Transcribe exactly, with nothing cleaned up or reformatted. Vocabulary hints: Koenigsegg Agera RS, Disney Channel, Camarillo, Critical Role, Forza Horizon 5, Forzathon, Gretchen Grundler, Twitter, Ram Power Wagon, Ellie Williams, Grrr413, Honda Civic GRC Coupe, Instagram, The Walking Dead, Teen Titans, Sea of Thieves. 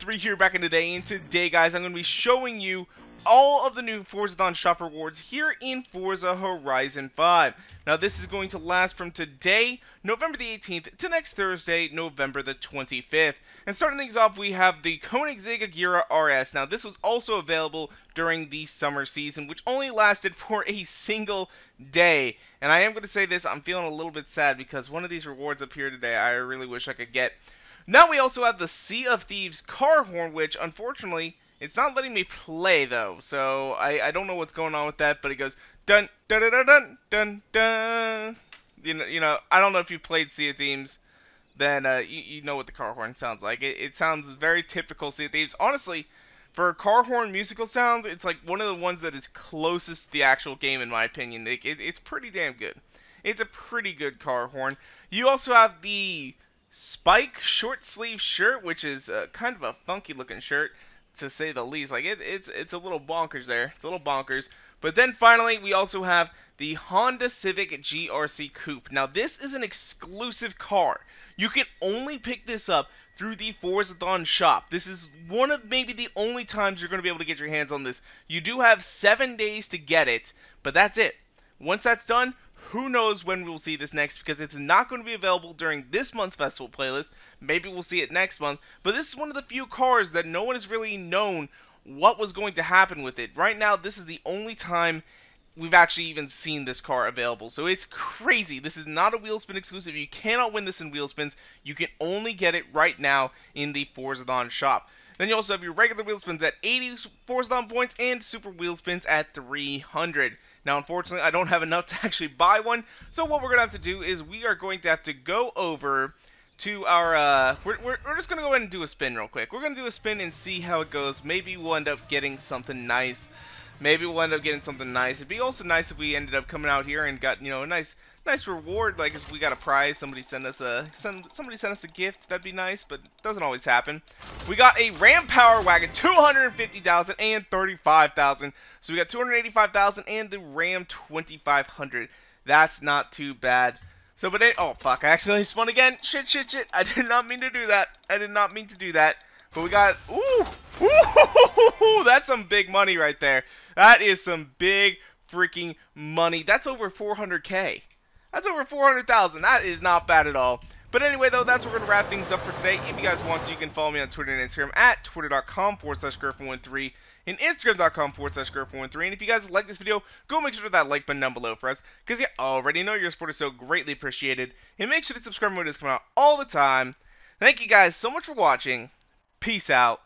three here back in today, and today guys I'm going to be showing you all of the new Forzathon shop rewards here in Forza Horizon five. Now this is going to last from today, November the eighteenth, to next Thursday, November the twenty-fifth. And starting things off, we have the Koenigsegg Agera R S. Now this was also available during the summer season, which only lasted for a single day. And I am going to say this, I'm feeling a little bit sad because one of these rewards up here today I really wish I could get. Now we also have the Sea of Thieves car horn, which unfortunately it's not letting me play though, so I, I don't know what's going on with that, but it goes dun dun dun dun dun dun. You know, you know, I don't know if you've played Sea of Thieves, then uh, you, you know what the car horn sounds like. It, it sounds very typical Sea of Thieves. Honestly, for car horn musical sounds, it's like one of the ones that is closest to the actual game in my opinion. It, it, it's pretty damn good. It's a pretty good car horn. You also have the Spike short sleeve shirt, which is uh, kind of a funky looking shirt, to say the least. Like it, it's it's a little bonkers there. It's a little bonkers. But then finally, we also have the Honda Civic G R C Coupe. Now this is an exclusive car. You can only pick this up through the Forzathon shop. This is one of maybe the only times you're going to be able to get your hands on this. You do have seven days to get it, but that's it. Once that's done, who knows when we'll see this next, because it's not going to be available during this month's festival playlist. Maybe we'll see it next month, but this is one of the few cars that no one has really known what was going to happen with it. Right now, this is the only time we've actually even seen this car available, so it's crazy. This is not a Wheelspin exclusive. You cannot win this in Wheelspins. You can only get it right now in the Forzathon shop. Then you also have your regular Wheelspins at eighty Forzathon points and Super Wheelspins at three hundred. Now, unfortunately, I don't have enough to actually buy one, so what we're going to have to do is we are going to have to go over to our, uh, we're, we're, we're just going to go ahead and do a spin real quick. We're going to do a spin and see how it goes. Maybe we'll end up getting something nice. Maybe we'll end up getting something nice. It'd be also nice if we ended up coming out here and got, you know, a nice, nice reward. Like if we got a prize, somebody sent us a, some, somebody sent us a gift. That'd be nice, but it doesn't always happen. We got a Ram Power Wagon, two hundred fifty thousand and thirty-five thousand. So we got two hundred eighty-five thousand and the Ram twenty-five hundred. That's not too bad. So, but it, oh fuck, I accidentally spun again. Shit, shit, shit. I did not mean to do that. I did not mean to do that. But we got, ooh, ooh, that's some big money right there. That is some big freaking money. That's over four hundred K. That's over four hundred thousand. That is not bad at all. But anyway, though, that's where we're going to wrap things up for today. If you guys want to, you can follow me on Twitter and Instagram at twitter.com forward slash Grrr413 and Instagram.com forward slash Grrr413. And if you guys like this video, go make sure to that like button down below for us, because you already know your support is so greatly appreciated. And make sure to subscribe when videos come out all the time. Thank you guys so much for watching. Peace out.